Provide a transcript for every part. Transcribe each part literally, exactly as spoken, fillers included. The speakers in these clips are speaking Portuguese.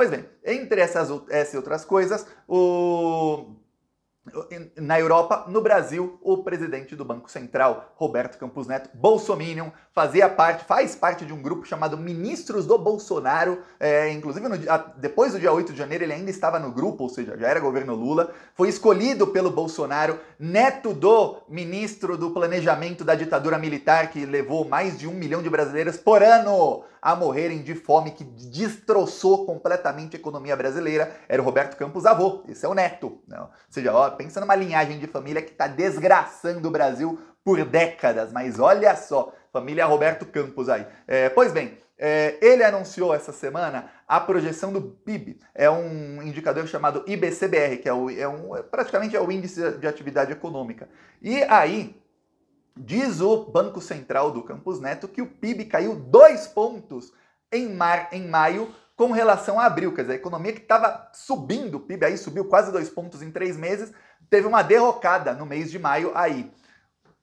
Pois bem, entre essas, essas outras coisas, o... na Europa, no Brasil, o presidente do Banco Central, Roberto Campos Neto, bolsominion, fazia parte, faz parte de um grupo chamado Ministros do Bolsonaro, é, inclusive no, depois do dia oito de janeiro ele ainda estava no grupo, ou seja, já era governo Lula, foi escolhido pelo Bolsonaro, neto do ministro do planejamento da ditadura militar, que levou mais de um milhão de brasileiros por ano a morrerem de fome, que destroçou completamente a economia brasileira, era o Roberto Campos avô, esse é o neto, né? Ou seja, ó, pensa numa linhagem de família que está desgraçando o Brasil por décadas, mas olha só, família Roberto Campos aí. É, pois bem, é, ele anunciou essa semana a projeção do P I B, é um indicador chamado I B C B R, que é, o, é um, praticamente é o índice de atividade econômica. E aí, diz o Banco Central do Campos Neto que o P I B caiu dois pontos em, mar, em maio, com relação a abril, quer dizer, a economia que estava subindo, o P I B aí subiu quase dois pontos em três meses, teve uma derrocada no mês de maio aí.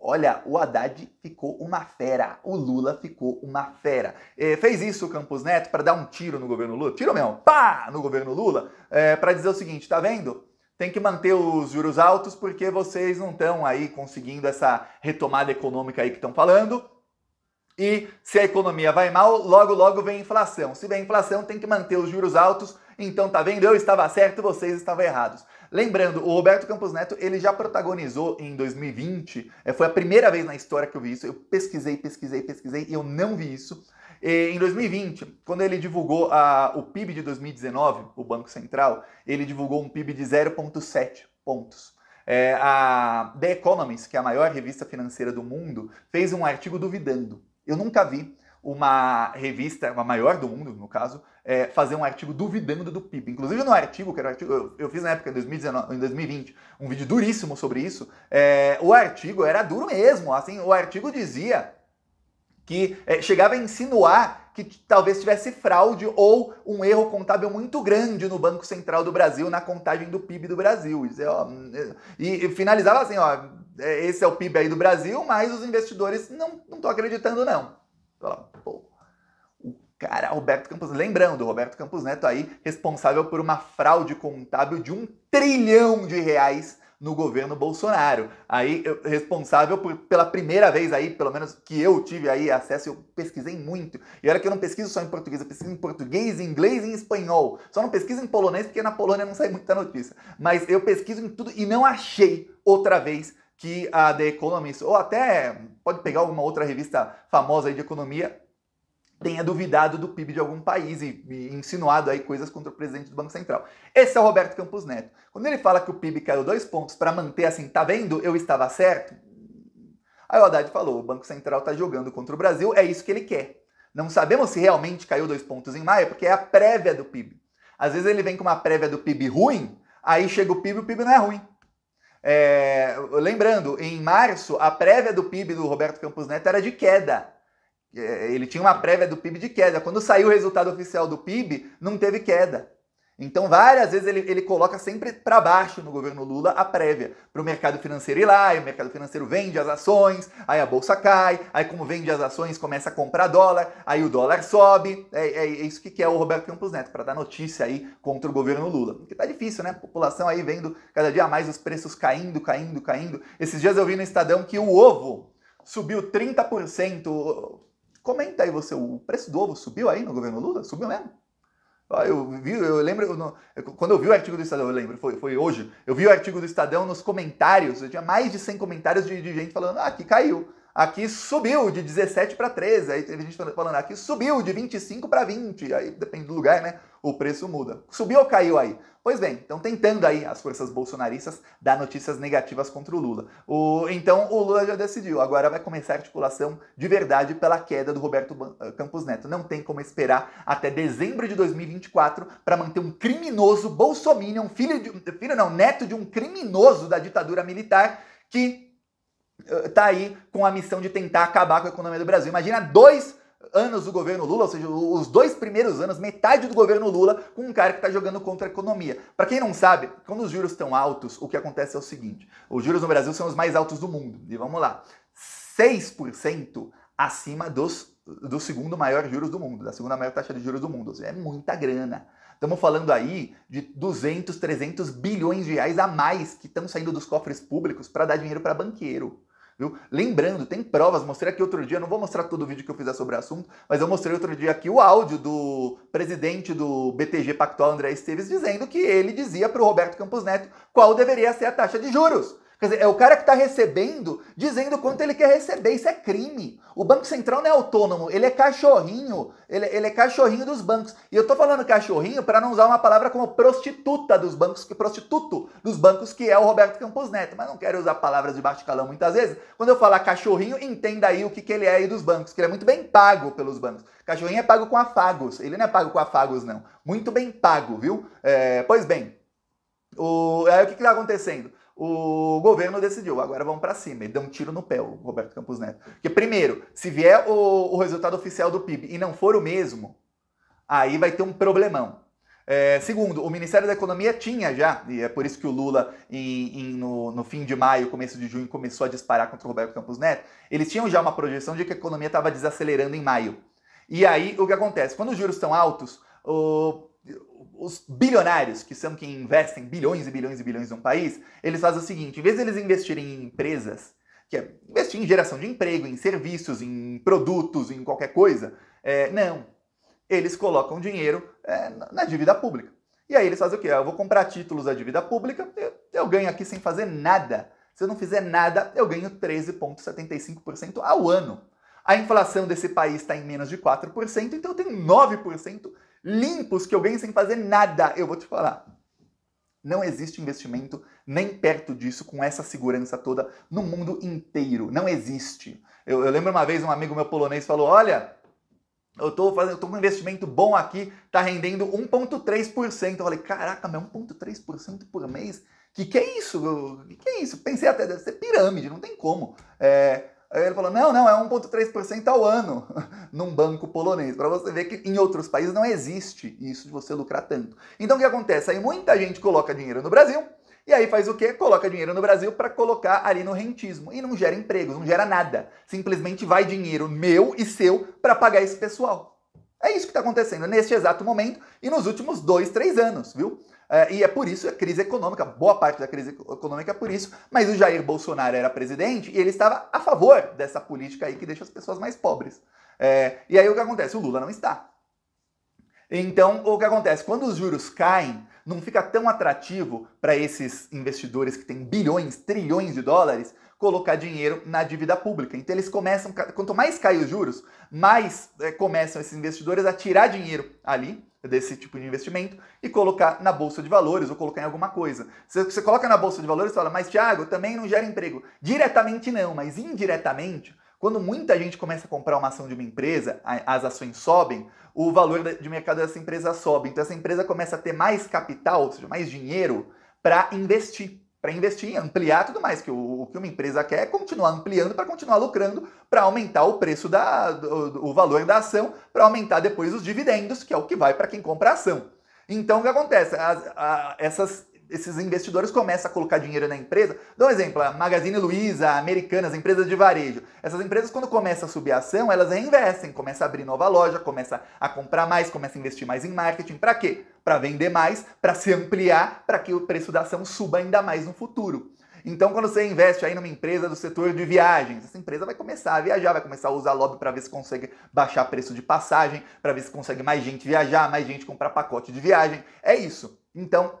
Olha, o Haddad ficou uma fera, o Lula ficou uma fera. É, fez isso o Campos Neto para dar um tiro no governo Lula, tiro mesmo, pá, no governo Lula, é, para dizer o seguinte, tá vendo? Tem que manter os juros altos porque vocês não estão aí conseguindo essa retomada econômica aí que estão falando. E se a economia vai mal, logo, logo vem inflação. Se vem inflação, tem que manter os juros altos. Então, tá vendo? Eu estava certo, vocês estavam errados. Lembrando, o Roberto Campos Neto, ele já protagonizou em dois mil e vinte. Foi a primeira vez na história que eu vi isso. Eu pesquisei, pesquisei, pesquisei e eu não vi isso. E em dois mil e vinte, quando ele divulgou a, o P I B de dois mil e dezenove, o Banco Central, ele divulgou um P I B de zero vírgula sete pontos. É, a The Economist, que é a maior revista financeira do mundo, fez um artigo duvidando. Eu nunca vi uma revista, a maior do mundo, no caso, é, fazer um artigo duvidando do P I B. Inclusive no artigo, que era um artigo, eu, eu fiz na época, em, dois mil e dezenove, em dois mil e vinte, um vídeo duríssimo sobre isso, é, o artigo era duro mesmo, assim, o artigo dizia que é, chegava a insinuar que talvez tivesse fraude ou um erro contábil muito grande no Banco Central do Brasil, na contagem do P I B do Brasil. E, ó, e, e finalizava assim, ó... Esse é o P I B aí do Brasil, mas os investidores não estão acreditando, não. Pô, o cara, Roberto Campos... Lembrando, Roberto Campos Neto aí, responsável por uma fraude contábil de um trilhão de reais no governo Bolsonaro. Aí, responsável por, pela primeira vez aí, pelo menos que eu tive aí acesso, eu pesquisei muito. E olha que eu não pesquiso só em português, eu pesquiso em português, em inglês e em espanhol. Só não pesquiso em polonês, porque na Polônia não sai muita notícia. Mas eu pesquiso em tudo e não achei outra vez que a The Economist, ou até pode pegar alguma outra revista famosa aí de economia, tenha duvidado do P I B de algum país e, e insinuado aí coisas contra o presidente do Banco Central. Esse é o Roberto Campos Neto. Quando ele fala que o P I B caiu dois pontos para manter assim, tá vendo? Eu estava certo. Aí o Haddad falou, o Banco Central tá jogando contra o Brasil, é isso que ele quer. Não sabemos se realmente caiu dois pontos em maio, porque é a prévia do P I B. Às vezes ele vem com uma prévia do P I B ruim, aí chega o P I B e o P I B não é ruim. É, lembrando, em março, a prévia do P I B do Roberto Campos Neto era de queda. É, ele tinha uma prévia do P I B de queda. Quando saiu o resultado oficial do P I B, não teve queda. Então, várias vezes ele, ele coloca sempre para baixo no governo Lula a prévia, para o mercado financeiro ir lá, e o mercado financeiro vende as ações, aí a bolsa cai, aí como vende as ações começa a comprar dólar, aí o dólar sobe, é, é isso que quer o Roberto Campos Neto, para dar notícia aí contra o governo Lula. Porque tá difícil, né? A população aí vendo cada dia mais os preços caindo, caindo, caindo. Esses dias eu vi no Estadão que o ovo subiu trinta por cento. Comenta aí você, o preço do ovo subiu aí no governo Lula? Subiu mesmo? Eu, vi, eu lembro, eu, quando eu vi o artigo do Estadão, eu lembro, foi, foi hoje, eu vi o artigo do Estadão nos comentários, eu tinha mais de cem comentários de, de gente falando, ah, aqui caiu, aqui subiu de dezessete para treze, aí teve gente falando, aqui subiu de vinte e cinco para vinte, aí depende do lugar, né, o preço muda. Subiu ou caiu aí? Pois bem, estão tentando aí as forças bolsonaristas dar notícias negativas contra o Lula. O, então o Lula já decidiu, agora vai começar a articulação de verdade pela queda do Roberto Campos Neto. Não tem como esperar até dezembro de dois mil e vinte e quatro para manter um criminoso bolsominion, filho de, filho não, neto de um criminoso da ditadura militar que está aí com a missão de tentar acabar com a economia do Brasil. Imagina dois anos do governo Lula, ou seja, os dois primeiros anos, metade do governo Lula, com um cara que está jogando contra a economia. Para quem não sabe, quando os juros estão altos, o que acontece é o seguinte, os juros no Brasil são os mais altos do mundo, e vamos lá, seis por cento acima dos, do segundo maior juros do mundo, da segunda maior taxa de juros do mundo, ou seja, é muita grana. Estamos falando aí de duzentos, trezentos bilhões de reais a mais que estão saindo dos cofres públicos para dar dinheiro para banqueiro. Viu? Lembrando, tem provas, mostrei aqui outro dia, não vou mostrar todo o vídeo que eu fizer sobre o assunto, mas eu mostrei outro dia aqui o áudio do presidente do B T G Pactual, André Esteves, dizendo que ele dizia para o Roberto Campos Neto qual deveria ser a taxa de juros. Quer dizer, é o cara que está recebendo, dizendo quanto ele quer receber, isso é crime. O Banco Central não é autônomo, ele é cachorrinho, ele, ele é cachorrinho dos bancos. E eu tô falando cachorrinho para não usar uma palavra como prostituta dos bancos, que prostituto dos bancos, que é o Roberto Campos Neto. Mas não quero usar palavras de baixo calão muitas vezes. Quando eu falar cachorrinho, entenda aí o que, que ele é aí dos bancos, que ele é muito bem pago pelos bancos. Cachorrinho é pago com afagos, ele não é pago com afagos não. Muito bem pago, viu? É, pois bem, o, aí o que que tá acontecendo? O governo decidiu, agora vamos para cima, e deu um tiro no pé o Roberto Campos Neto. Porque primeiro, se vier o, o resultado oficial do P I B e não for o mesmo, aí vai ter um problemão. É, segundo, o Ministério da Economia tinha já, e é por isso que o Lula em, em, no, no fim de maio, começo de junho, começou a disparar contra o Roberto Campos Neto, eles tinham já uma projeção de que a economia estava desacelerando em maio. E aí, o que acontece? Quando os juros estão altos, o... os bilionários, que são quem investem bilhões e bilhões e bilhões num país, eles fazem o seguinte, em vez de eles investirem em empresas, que é investir em geração de emprego, em serviços, em produtos, em qualquer coisa, é, não, eles colocam dinheiro é, na dívida pública. E aí eles fazem o quê? Eu vou comprar títulos da dívida pública, eu, eu ganho aqui sem fazer nada. Se eu não fizer nada, eu ganho treze vírgula setenta e cinco por cento ao ano. A inflação desse país está em menos de quatro por cento, então eu tenho nove por cento limpos que eu ganho sem fazer nada. Eu vou te falar, não existe investimento nem perto disso com essa segurança toda no mundo inteiro. Não existe. Eu, eu lembro uma vez um amigo meu polonês falou, olha, eu tô, fazendo, eu tô com um investimento bom aqui, tá rendendo um vírgula três por cento. Eu falei, caraca, meu, um vírgula três por cento por mês? Que que é isso? Que que é isso? Pensei até, deve ser pirâmide, não tem como. É... Aí ele falou, não, não, é um vírgula três por cento ao ano num banco polonês. Para você ver que em outros países não existe isso de você lucrar tanto. Então o que acontece? Aí muita gente coloca dinheiro no Brasil e aí faz o quê? Coloca dinheiro no Brasil para colocar ali no rentismo. E não gera empregos, não gera nada. Simplesmente vai dinheiro meu e seu para pagar esse pessoal. É isso que está acontecendo neste exato momento e nos últimos dois, três anos, viu? É, e é por isso a crise econômica, boa parte da crise econômica é por isso, mas o Jair Bolsonaro era presidente e ele estava a favor dessa política aí que deixa as pessoas mais pobres. É, e aí o que acontece? O Lula não está. Então, o que acontece? Quando os juros caem, não fica tão atrativo para esses investidores que têm bilhões, trilhões de dólares, colocar dinheiro na dívida pública. Então eles começam, quanto mais caem os juros, mais é, começam esses investidores a tirar dinheiro ali, desse tipo de investimento, e colocar na Bolsa de Valores ou colocar em alguma coisa. Você, você coloca na Bolsa de Valores e fala, mas Thiago, também não gera emprego. Diretamente não, mas indiretamente, quando muita gente começa a comprar uma ação de uma empresa, a, as ações sobem, o valor de mercado dessa empresa sobe. Então essa empresa começa a ter mais capital, ou seja, mais dinheiro para investir. Para investir, ampliar tudo mais, que o, o que uma empresa quer é continuar ampliando para continuar lucrando, para aumentar o preço, da, do, o valor da ação, para aumentar depois os dividendos, que é o que vai para quem compra a ação. Então o que acontece? As, a, essas, esses investidores começam a colocar dinheiro na empresa. Dá um exemplo, a Magazine Luiza, Americanas, empresas de varejo. Essas empresas, quando começa a subir a ação, elas reinvestem, começa a abrir nova loja, começa a comprar mais, começa a investir mais em marketing. Para quê? Para vender mais, para se ampliar, para que o preço da ação suba ainda mais no futuro. Então, quando você investe aí numa empresa do setor de viagens, essa empresa vai começar a viajar, vai começar a usar lobby para ver se consegue baixar preço de passagem, para ver se consegue mais gente viajar, mais gente comprar pacote de viagem. É isso. Então,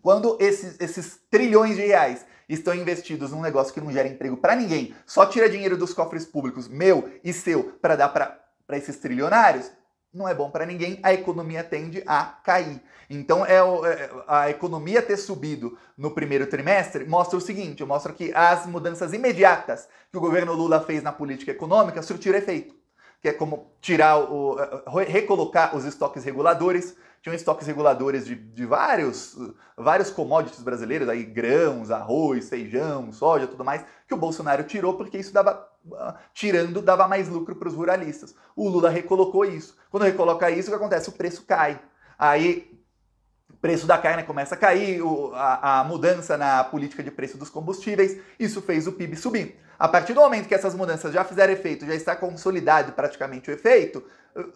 quando esses, esses trilhões de reais estão investidos num negócio que não gera emprego para ninguém, só tira dinheiro dos cofres públicos, meu e seu, para dar para esses trilionários, não é bom para ninguém, a economia tende a cair. Então, é, o, é a economia ter subido no primeiro trimestre mostra o seguinte, mostra que as mudanças imediatas que o governo Lula fez na política econômica surtiram efeito, que é como tirar o, recolocar os estoques reguladores. Tinham estoques reguladores de, de vários, vários commodities brasileiros, aí grãos, arroz, feijão, soja, tudo mais, que o Bolsonaro tirou porque isso dava, tirando, dava mais lucro para os ruralistas. O Lula recolocou isso. Quando recoloca isso, o que acontece? O preço cai. Aí o preço da carne começa a cair, o, a, a mudança na política de preço dos combustíveis, isso fez o P I B subir. A partir do momento que essas mudanças já fizeram efeito, já está consolidado praticamente o efeito,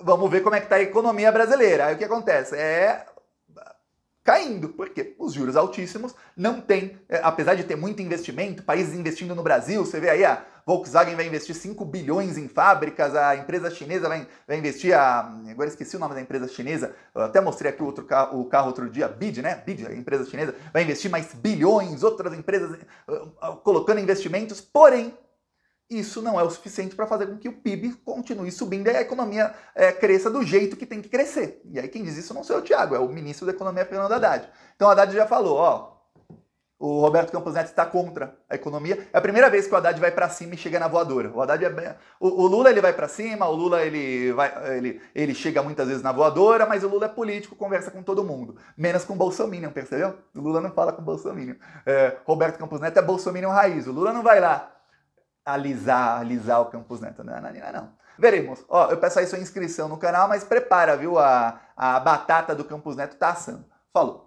vamos ver como é que está a economia brasileira. Aí o que acontece? É caindo, porque os juros altíssimos não tem, é, apesar de ter muito investimento, países investindo no Brasil, você vê aí a Volkswagen vai investir cinco bilhões em fábricas, a empresa chinesa vai, vai investir, a, agora esqueci o nome da empresa chinesa, eu até mostrei aqui o, outro carro, o carro outro dia, B I D, né? B I D, a empresa chinesa, vai investir mais bilhões, outras empresas colocando investimentos, porém, isso não é o suficiente para fazer com que o P I B continue subindo e a economia é, cresça do jeito que tem que crescer. E aí quem diz isso não sou eu, Thiago, é o ministro da Economia, Fernando Haddad. Então Haddad já falou, ó, o Roberto Campos Neto está contra a economia. É a primeira vez que o Haddad vai para cima e chega na voadora. O Haddad é bem... o, o Lula ele vai para cima, o Lula ele, vai, ele, ele chega muitas vezes na voadora, mas o Lula é político, conversa com todo mundo. Menos com o bolsominion, percebeu? O Lula não fala com o bolsominion. É, Roberto Campos Neto é bolsominion raiz. O Lula não vai lá alisar, alisar o Campos Neto, não, não, não, não. Veremos. Ó, eu peço aí sua inscrição no canal, mas prepara, viu? A, a batata do Campos Neto tá assando. Falou.